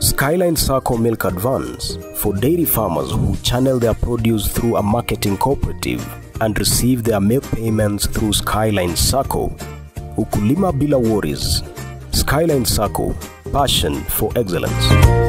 Skyline Circle Milk Advance for dairy farmers who channel their produce through a marketing cooperative and receive their milk payments through Skyline Circle. Ukulima Bila worries. Skyline Circle, passion for excellence.